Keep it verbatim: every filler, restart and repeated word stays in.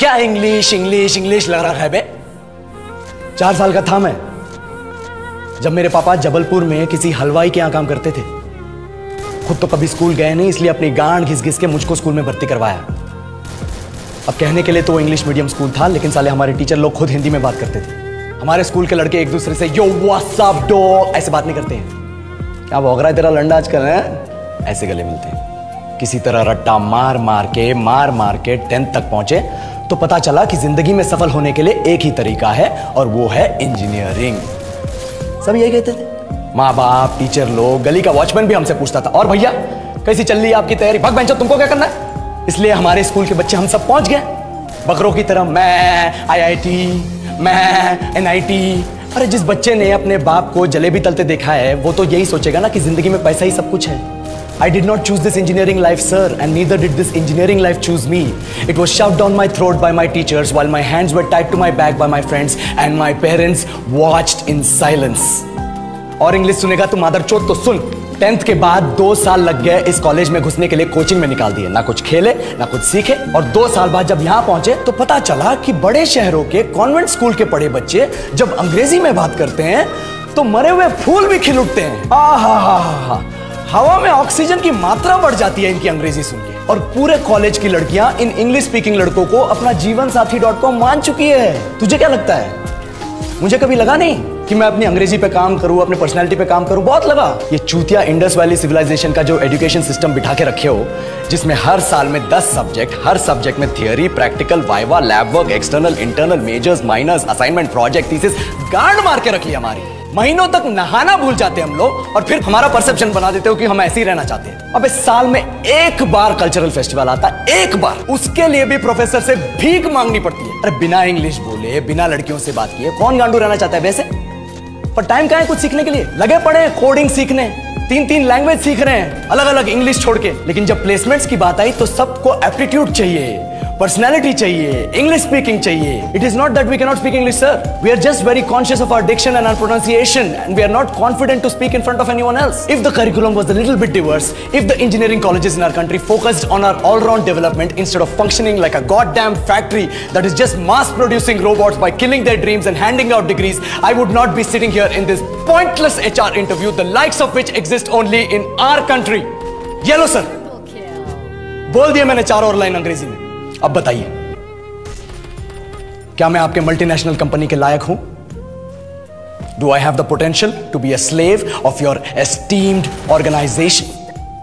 क्या English English English लग रहा है बे। चार साल का था मैं जब मेरे पापा जबलपुर में किसी हलवाई के यहाँ काम करते थे। खुद तो कभी स्कूल गए नहीं, इसलिए अपनी गांड घिस घिस के मुझको स्कूल में भर्ती करवाया। अब कहने के लिए तो इंग्लिश मीडियम स्कूल था, लेकिन साले हमारे टीचर लोग खुद हिंदी में बात करते थे। हमारे स्कूल के लड़के एक दूसरे से यो व्हाट्स अप डो ऐसे बात नहीं करते हैं। क्या वगैरह है तेरा लंडा आजकल है, ऐसे गले मिलते हैं। किसी तरह रट्टा मार मार के मार मार के टेंथ तक पहुंचे तो पता चला कि जिंदगी में सफल होने के लिए एक ही तरीका है और वो है इंजीनियरिंग। सब यही कहते थे। माँ बाप, टीचर लोग, गली का वॉचमैन भी हमसे पूछता था, और भैया कैसी चल रही है आपकी तैयारी, भाग बेंचो तुमको क्या करना है। इसलिए हमारे स्कूल के बच्चे हम सब पहुंच गए बकरों की तरह। मैं आई आई टी, मैं एन आई टी। अरे जिस बच्चे ने अपने बाप को जलेबी तलते देखा है वो तो यही सोचेगा ना कि जिंदगी में पैसा ही सब कुछ है। I did not choose this engineering life, sir, and neither did this engineering life choose me. It was shoved down my throat by my teachers, while my hands were tied to my back by my friends, and my parents watched in silence. और English सुनेगा तो मादरचोद तो सुन। Tenth के बाद दो साल लग गए इस कॉलेज में घुसने के लिए, कोचिंग में निकाल दिए। ना कुछ खेले ना कुछ सीखे। और दो साल बाद जब यहाँ पहुंचे तो पता चला कि बड़े शहरों के कॉन्वेंट स्कूल के पढ़े बच्चे जब अंग्रेजी में बात करते हैं तो मरे हुए फूल भी खिल उठते हैं। हा हा हा हा, हवा में ऑक्सीजन की मात्रा बढ़ जाती है इनकी अंग्रेजी सुन के। और पूरे कॉलेज की लड़कियां इन इंग्लिश स्पीकिंग लड़कों को अपना जीवन साथी डॉट कॉम मान चुकी है। तुझे क्या लगता है? मुझे कभी लगा नहीं कि मैं अपनी अंग्रेजी पे काम करूं, अपने पर्सनालिटी पे काम करूं। बहुत लगा। ये चूतिया इंडस वैली सिविलाइजेशन का जो एजुकेशन सिस्टम बिठा के रखे हो, जिसमें हर साल में दस सब्जेक्ट, हर सब्जेक्ट में theory, practical, viva, lab work, external, internal, majors, minors, assignment, project, thesis, गांड मार के रख लिया हमारी। महीनों तक नहाना भूल जाते हैं हम लोग, और फिर हमारा परसेप्शन बना देते हो कि हम ऐसे ही रहना चाहते हैं। अब इस साल में एक बार कल्चरल फेस्टिवल आता है, एक बार। उसके लिए भी प्रोफेसर से भीख मांगनी पड़ती है। अरे बिना इंग्लिश बोले, बिना लड़कियों से बात किए कौन गांडू रहना चाहता है वैसे? पर टाइम कहाँ है कुछ सीखने के लिए? लगे पड़े कोडिंग सीखने, तीन तीन लैंग्वेज सीख रहे हैं अलग अलग, इंग्लिश छोड़ के। लेकिन जब प्लेसमेंट्स की बात आई तो सबको एप्टीट्यूड चाहिए, पर्सनैलिटी चाहिए, इंग्लिश स्पीकिंग चाहिए। It is not that we can not speak English, sir. We are just very conscious of our diction and our pronunciation, and we are not confident to speak in front of anyone else. If the curriculum was a little bit diverse, if the engineering colleges in our country focused on our all round development instead of functioning like a god damn factory that is just mass producing robots by killing their dreams and handing out degrees, I would not be sitting here in this pointless H R interview the likes of which exist only in our country. ये लो sir, बोल दिया मैंने चारों और line अंग्रेजी में। अब बताइए, क्या मैं आपके मल्टीनेशनल कंपनी के लायक हूं? Do I have the potential to be a slave of your esteemed organisation?